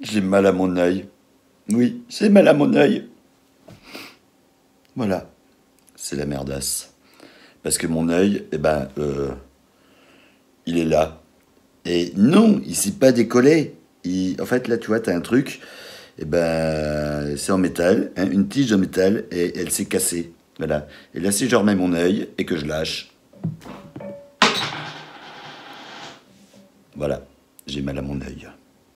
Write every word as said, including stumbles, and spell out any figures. J'ai mal à mon œil. Oui, j'ai mal à mon œil. Voilà, c'est la merdasse. Parce que mon œil, eh ben, euh, il est là. Et non, il ne s'est pas décollé. Il... En fait, là, tu vois, tu as un truc, eh ben, c'est en métal, hein, une tige en métal, et elle s'est cassée. Voilà. Et là, si je remets mon œil et que je lâche, voilà, j'ai mal à mon œil.